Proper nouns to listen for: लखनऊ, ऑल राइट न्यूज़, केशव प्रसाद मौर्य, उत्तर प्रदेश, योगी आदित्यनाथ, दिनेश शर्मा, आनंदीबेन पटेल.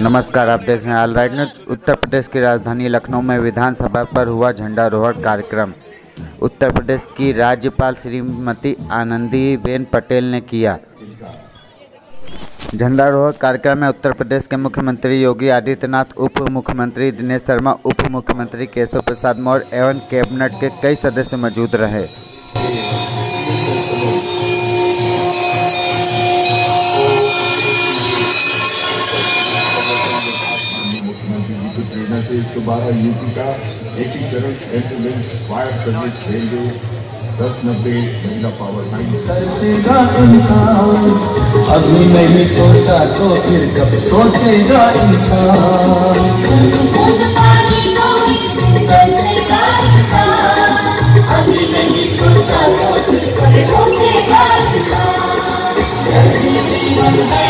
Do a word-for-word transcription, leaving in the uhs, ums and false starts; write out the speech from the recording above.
नमस्कार, आप देख रहे हैं ऑल राइट न्यूज़। उत्तर प्रदेश की राजधानी लखनऊ में विधानसभा पर हुआ झंडारोहण कार्यक्रम उत्तर प्रदेश की राज्यपाल श्रीमती आनंदीबेन पटेल ने किया। झंडारोहण कार्यक्रम में उत्तर प्रदेश के मुख्यमंत्री योगी आदित्यनाथ, उप मुख्यमंत्री दिनेश शर्मा, उप मुख्यमंत्री केशव प्रसाद मौर्य एवं कैबिनेट के कई सदस्य मौजूद रहे। दोबारा यूपी का एकीकरण एम्बुलेंस फायर सर्विस रेलवे दस नब्बे महिला पावर लाइन। अभी नहीं सोचा तो फिर कब सोचेगा इंसान।